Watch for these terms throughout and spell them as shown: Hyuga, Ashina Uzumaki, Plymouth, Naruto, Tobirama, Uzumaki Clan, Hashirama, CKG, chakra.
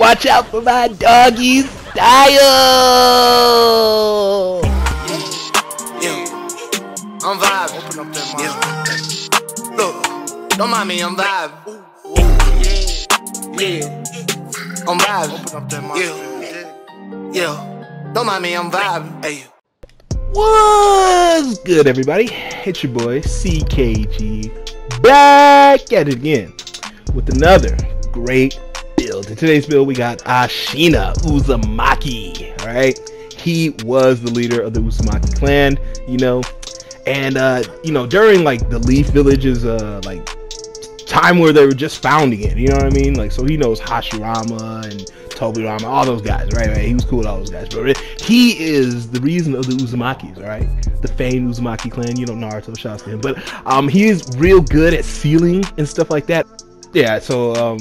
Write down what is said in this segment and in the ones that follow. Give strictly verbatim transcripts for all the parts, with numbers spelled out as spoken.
Watch out for my doggy style. Yeah, I'm vibing. Open up that mouth. Yeah. Look, don't mind me, I'm vibing. Ooh, ooh, yeah, yeah, I'm vibing. Open up that mouth. Yeah, yeah, don't mind me, I'm vibing. Hey. What's good, everybody? It's your boy C K G, back at it again with another great build. In today's build, we got Ashina Uzumaki. All right, he was the leader of the Uzumaki clan, you know, and uh, you know, during like the Leaf Village's uh, like time where they were just founding it, you know what I mean? Like, so he knows Hashirama and Tobirama, all those guys, right? Right. He was cool with all those guys, but he is the reason of the Uzumakis, all right? The famed Uzumaki clan, you know, Naruto, shouts to him. But um, he is real good at sealing and stuff like that. Yeah. So um,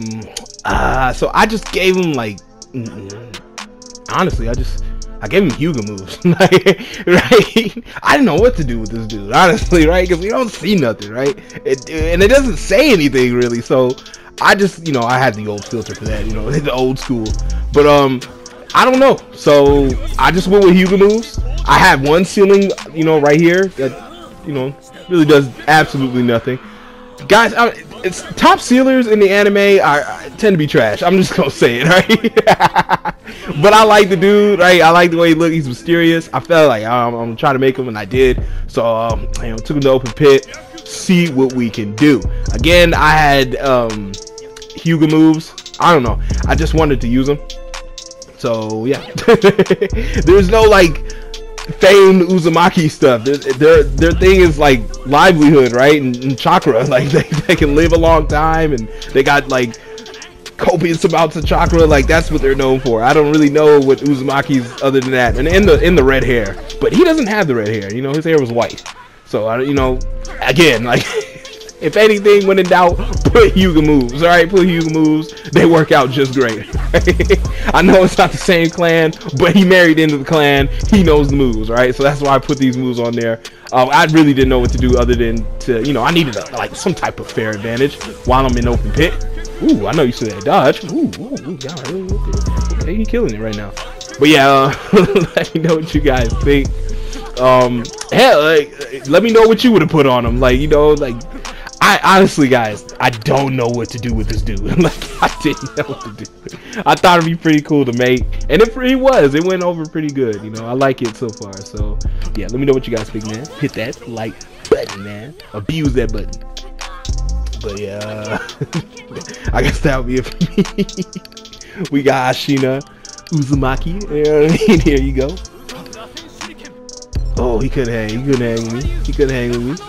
uh, so I just gave him like, mm-mm. honestly, I just I gave him Hyuga moves, right? I didn't know what to do with this dude, honestly, right? Because we don't see nothing, right? It, and it doesn't say anything really, so. I just, you know, I had the old filter for that, you know, the old school. But, um, I don't know. So, I just went with Hyuga moves. I had one ceiling, you know, right here that, you know, really does absolutely nothing. Guys, I, it's top sealers in the anime are, I tend to be trash. I'm just going to say it, right? But I like the dude, right? I like the way he looked. He's mysterious. I felt like I'm, I'm trying to make him, and I did. So, um, you know, took him to open pit. See what we can do. Again, I had, um... Hyuga moves. I don't know. I just wanted to use them. So yeah, there's no like famed Uzumaki stuff. Their their, their thing is like livelihood, right? And, and chakra. Like they, they can live a long time, and they got like copious amounts of chakra. Like that's what they're known for. I don't really know what Uzumaki's other than that. And in the in the red hair, but he doesn't have the red hair. You know, his hair was white. So I, you know, again, like. If anything, when in doubt, put Hyuga moves, alright? Put Hyuga moves. They work out just great. Right? I know it's not the same clan, but he married into the clan. He knows the moves, right? So that's why I put these moves on there. Um, I really didn't know what to do other than to, you know, I needed a, like some type of fair advantage while I'm in open pit. Ooh, I know you see that dodge. Ooh, ooh, ooh, okay, you're killing it right now. But yeah, uh, let me know what you guys think. Um, hell, like, let me know what you would have put on him. Like, you know, like... I honestly, guys, I don't know what to do with this dude. Like, I didn't know what to do. I thought it'd be pretty cool to make, and it it was. It went over pretty good. You know, I like it so far. So, yeah, let me know what you guys think, man. Hit that like button, man. Abuse that button. But yeah, uh, I guess that'll be it for me. We got Ashina Uzumaki. You know what I mean? Here you go. Oh, he couldn't hang. He couldn't hang with me. He couldn't hang with me.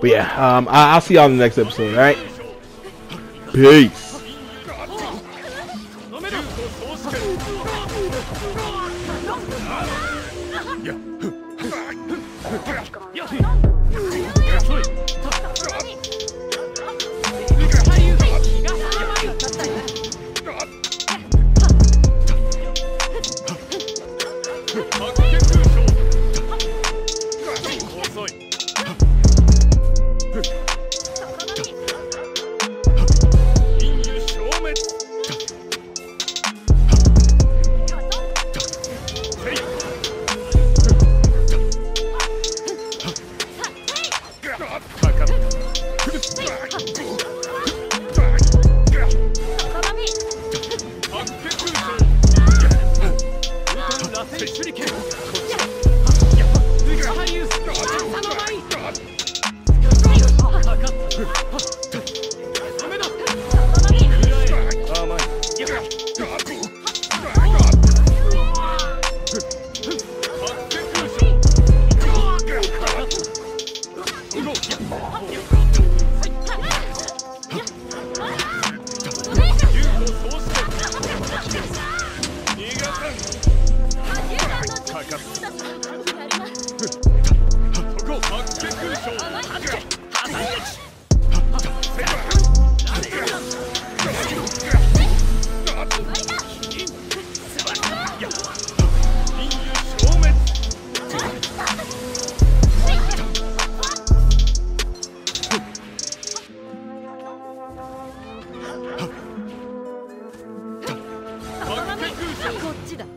But yeah, um, I I'll see y'all in the next episode, all right? Peace. Huh. Music.